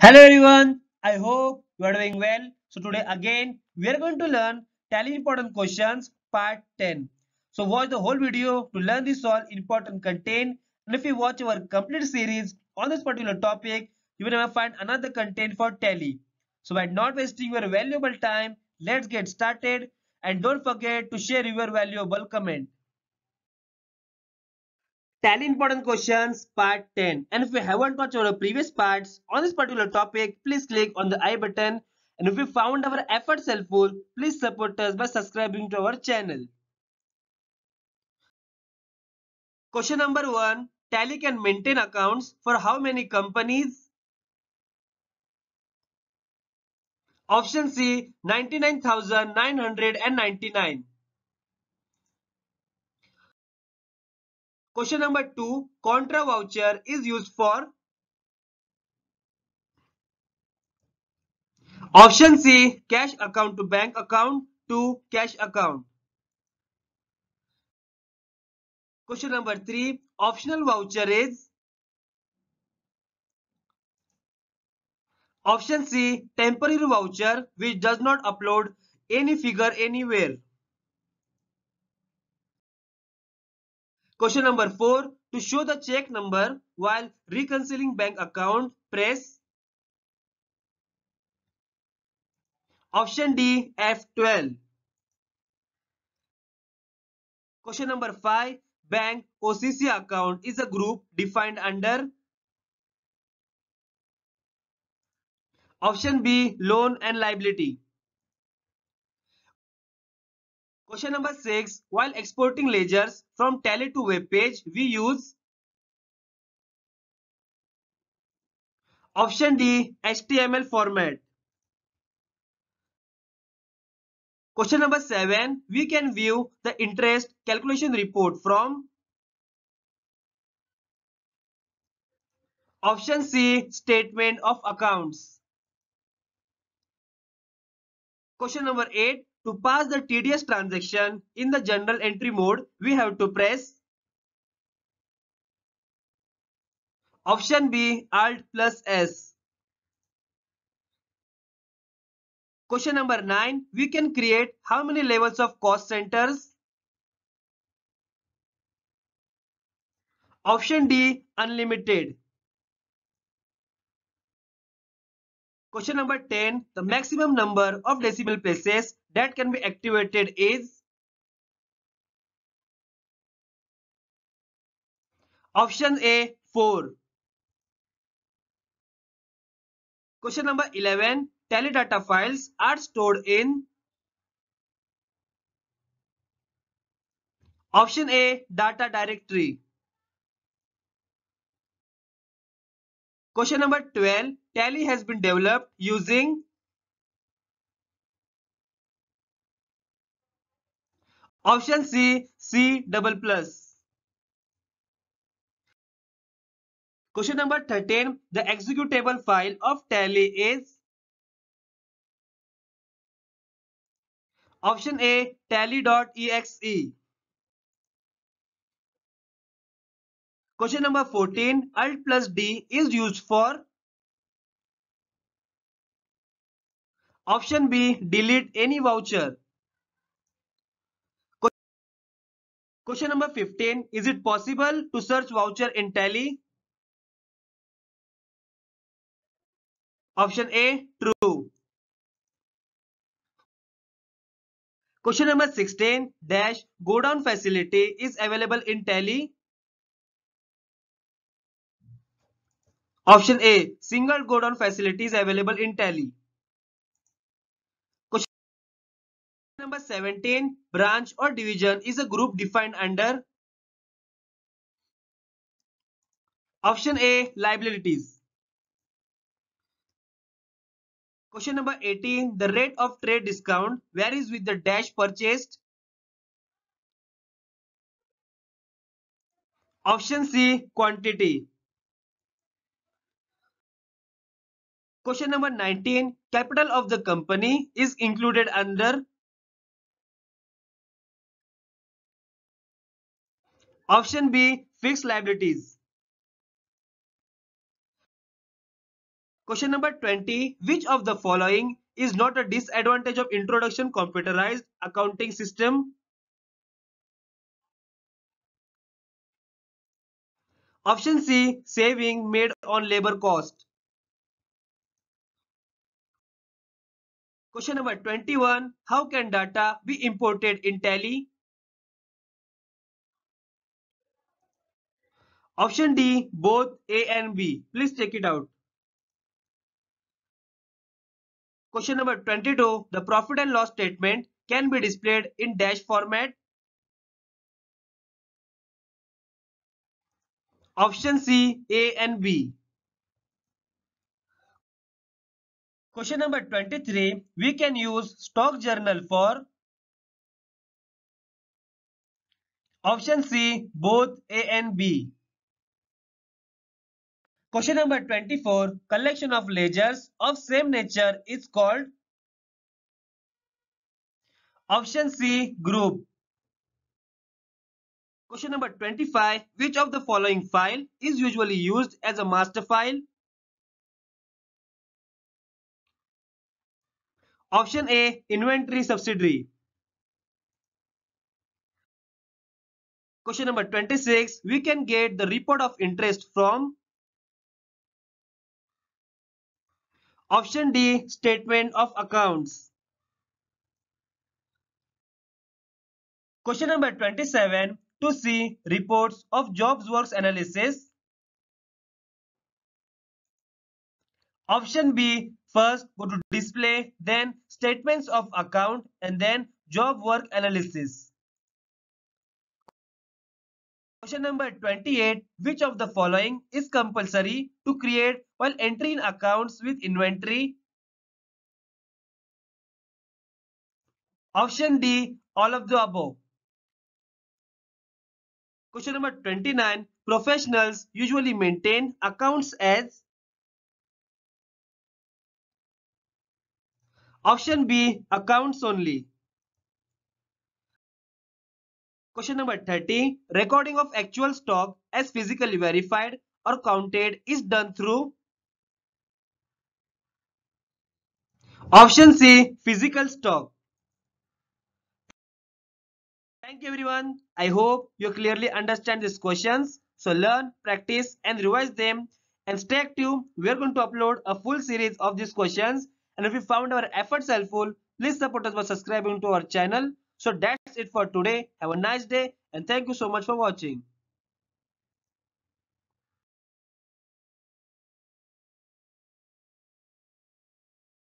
Hello everyone, I hope you are doing well. So today again we are going to learn tally important questions part 10. So watch the whole video to learn this all important content, and if you watch our complete series on this particular topic, you will never find another content for tally. So by not wasting your valuable time, let's get started, and don't forget to share your valuable comment. Tally important questions part 10. And if you haven't watched our previous parts on this particular topic, please click on the I button. And if you found our efforts helpful, please support us by subscribing to our channel. Question number 1. Tally can maintain accounts for how many companies? Option C, 99,999. Question number 2. Contra voucher is used for? Option C, cash account to bank account to cash account. Question number 3. Optional voucher is? Option C, temporary voucher which does not upload any figure anywhere. Question number 4. To show the check number while reconciling bank account, press? Option D, F12. Question number 5. Bank OCC account is a group defined under? Option B, loan and liability. Question number 6. While exporting ledgers from tally to web page, we use? Option D, HTML format. Question number 7. We can view the interest calculation report from? Option C, statement of accounts. Question number 8. To pass the TDS transaction in the general entry mode, we have to press? Option B, Alt+S. Question number 9. We can create how many levels of cost centers? Option D, unlimited. Question number 10. The maximum number of decimal places that can be activated is? Option A, 4. Question number 11. Tally data files are stored in? Option A, data directory. Question number 12. Tally has been developed using? Option C, C++. Question number 13. The executable file of tally is? Option A, tally.exe. Question number 14. Alt+D is used for? Option B, delete any voucher. Question number 15. Is it possible to search voucher in tally? Option A, true. Question number 16. Dash godown facility is available in tally? Option A, single godown facility is available in tally. Number 17. Branch or division is a group defined under? Option A, liabilities. Question number 18. The rate of trade discount varies with the dash purchased? Option C, quantity. Question number 19. Capital of the company is included under? Option B, fixed liabilities. Question number 20. Which of the following is not a disadvantage of introduction computerized accounting system? Option C, saving made on labor cost. Question number 21. How can data be imported in Tally? Option D, both A and B. Please check it out. Question number 22. The profit and loss statement can be displayed in dash format. Option C, A and B. Question number 23. We can use stock journal for. Option C, both A and B. Question number 24. Collection of ledgers of same nature is called. Option C, group. Question number 25. Which of the following file is usually used as a master file? Option A, inventory subsidiary. Question number 26. We can get the report of interest from. Option D, statement of accounts. Question number 27. To see reports of jobs works analysis. Option B, first go to display, then statements of account, and then job work analysis. Question number 28. Which of the following is compulsory to create while entering accounts with inventory? Option D, all of the above. Question number 29. Professionals usually maintain accounts as. Option B, accounts only. Question number 30. Recording of actual stock as physically verified or counted is done through. Option C, physical stock. Thank you everyone. I hope you clearly understand these questions. So learn, practice and revise them, and stay active. We are going to upload a full series of these questions. And if you found our efforts helpful, please support us by subscribing to our channel. So that's it for today. Have a nice day and thank you so much for watching.